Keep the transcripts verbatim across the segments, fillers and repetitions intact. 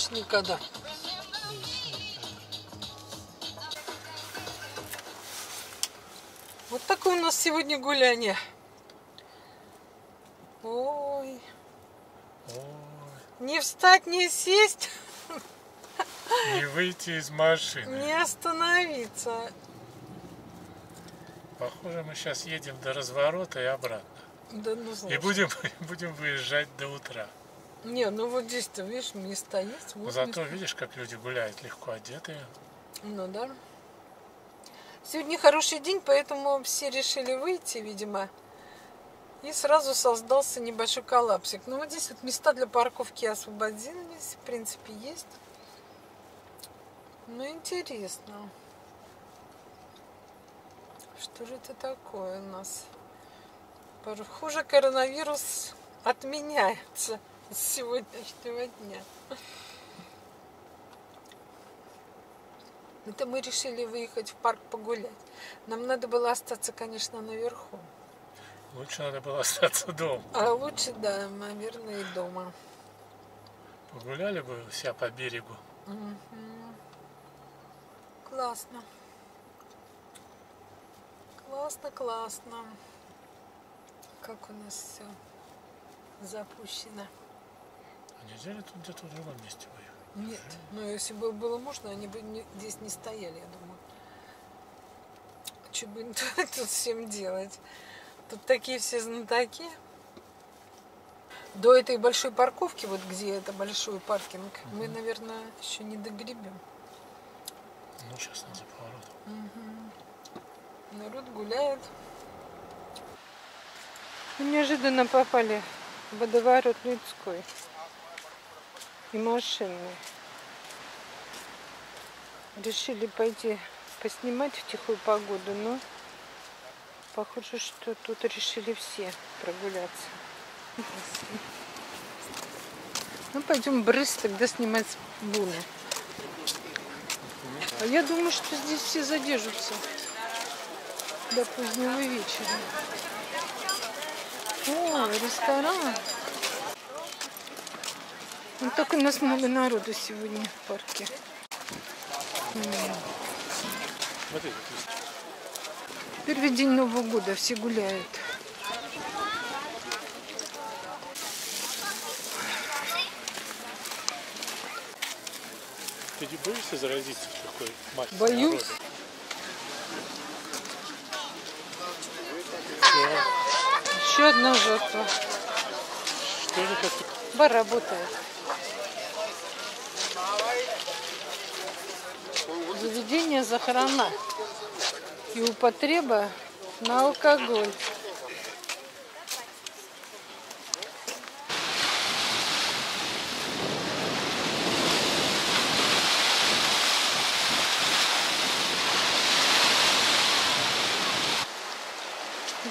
Hiç ne kadar. Вот такое у нас сегодня гуляние. Ой. Ой. Не встать, не сесть. Не выйти из машины. Не остановиться. Похоже, мы сейчас едем до разворота и обратно. Да, ну, и будем, будем выезжать до утра. Не, ну вот здесь-то, видишь, места есть. Вот зато места. Видишь, как люди гуляют, легко одетые. Ну да. Сегодня хороший день, поэтому все решили выйти, видимо. И сразу создался небольшой коллапсик. Ну вот здесь вот места для парковки освободились, в принципе, есть. Ну интересно. Что же это такое у нас? Похоже, коронавирус отменяется с сегодняшнего дня. Это мы решили выехать в парк погулять. Нам надо было остаться, конечно, наверху. Лучше надо было остаться дома. А лучше, да, наверное, и дома. Погуляли бы вся по берегу. Угу. Классно. Классно, классно. Как у нас все запущено. А нельзя ли тут где-то в другом месте поехать? Нет, но если бы было можно, они бы не, здесь не стояли, я думаю. Что бы тут всем делать? Тут такие все знатоки. До этой большой парковки, вот где это большой паркинг, угу. Мы, наверное, еще не догребем. Ну, сейчас надо поворот. Угу. Народ гуляет. Неожиданно попали в водоворот людской и машинный. Решили пойти поснимать в тихую погоду, но похоже, что тут решили все прогуляться. Ну, пойдем брысь тогда снимать с буны. А я думаю, что здесь все задержатся до позднего вечера. О, ресторан. Вот так у нас много народу сегодня в парке. Первый день Нового года, все гуляют. Ты не боишься заразиться в такой массе? Боюсь. Еще одна жертва. Что это? Бар работает. Заведение захорона и употреба на алкоголь.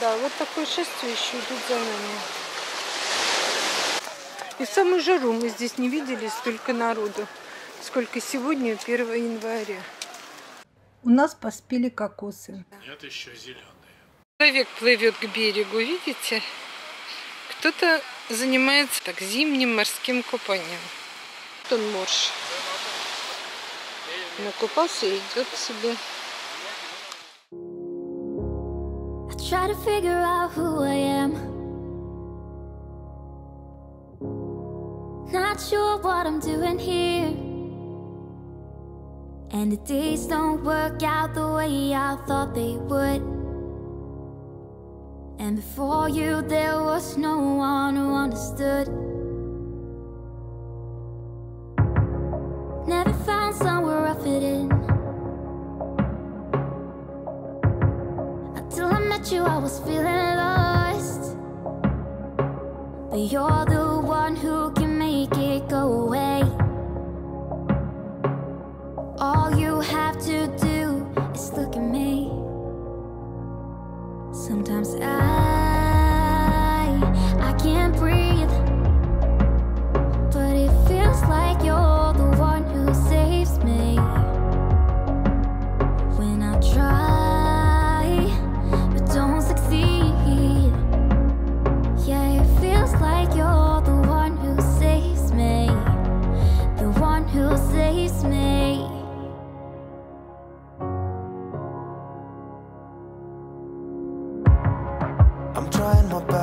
Да, вот такое шествие еще идет за нами. И в самую жару мы здесь не видели столько народу, сколько сегодня, первого января. У нас поспели кокосы. Это еще зеленые. Человек плывет к берегу, видите? Кто-то занимается так зимним морским купанием. Вот он морж. Накупался и идет себе. Try to figure out who I am. Not sure what I'm doing here. And the days don't work out the way I thought they would. And before you there was no one who understood. Never found somewhere I fit in. You, I was feeling lost, but you're the one who can make it go away. All you have to do is look at me. Sometimes I, I can't breathe, but it feels like you're the one who saves me. When I try, like you're the one who saves me, the one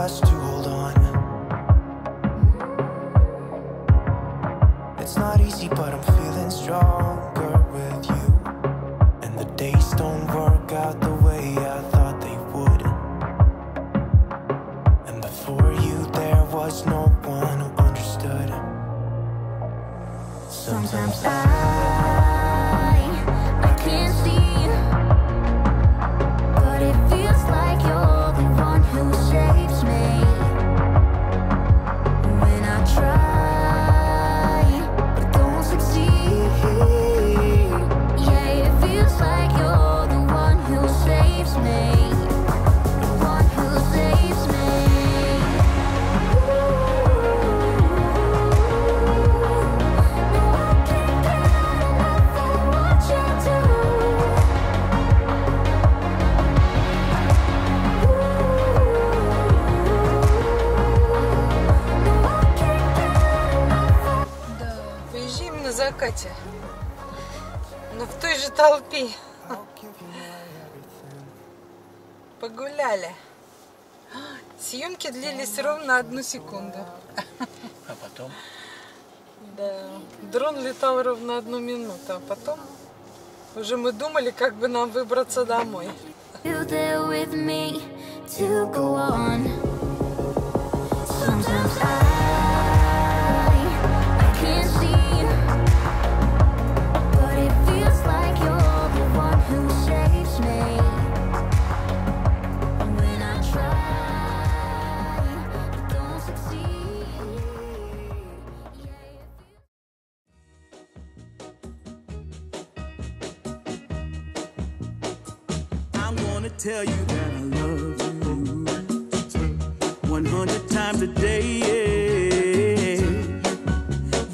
us to hold on. It's not easy, but I'm feeling stronger with you. And the days don't work out the way I thought they would. And before you there was no one who understood. Sometimes I, I can't see. But it feels like you're the one who shapes me. When I try, but don't succeed. Yeah, it feels like you're the one who saves me. The one who saves me. No, I can't get enough for what you do. Закате, но в той же толпе погуляли. Съемки длились ровно одну секунду. А потом? Да, дрон летал ровно одну минуту, а потом уже мы думали, как бы нам выбраться домой. Tell you that I love you one hundred times a day, yeah.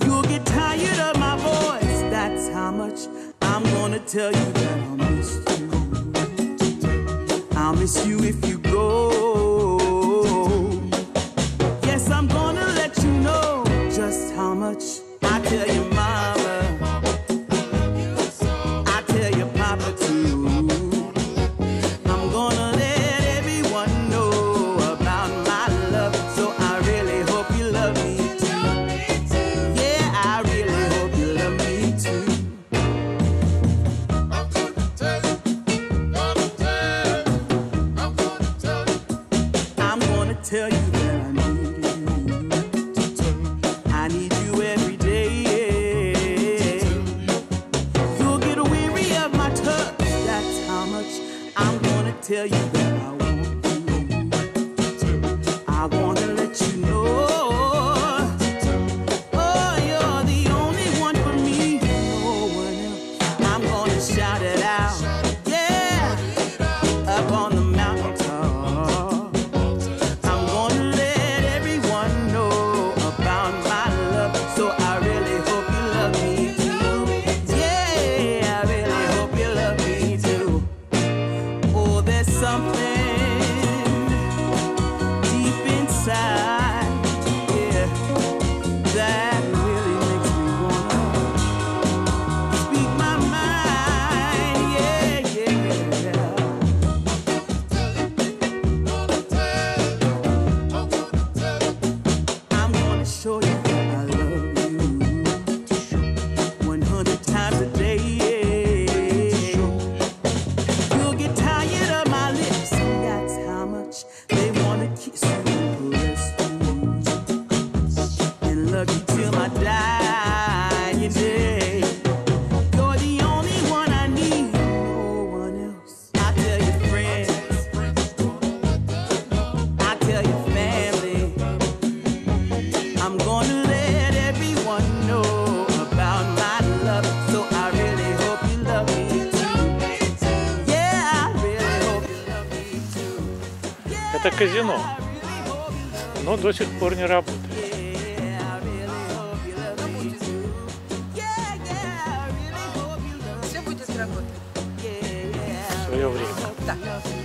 You'll get tired of my voice, that's how much I'm gonna tell you that I'll miss you. I'll miss you if you go. Yes, I'm gonna let you know just how much I tell you, mama. I tell you, papa, too. Tell you that I want you. I want to let you know. Oh, you're the only one for me. No one else. I'm gonna shout it out. Yeah, up on the mountain top. I'm gonna let everyone know about my love. So I really hope you love me too. Yeah, I really hope you love me too. Oh, there's something deep inside, yeah, that really makes me wanna speak my mind, yeah, yeah. I'm gonna show you that I love you one hundred times a day, yeah. Это казино, но до сих пор не работает. Все будет работать в свое время. Да.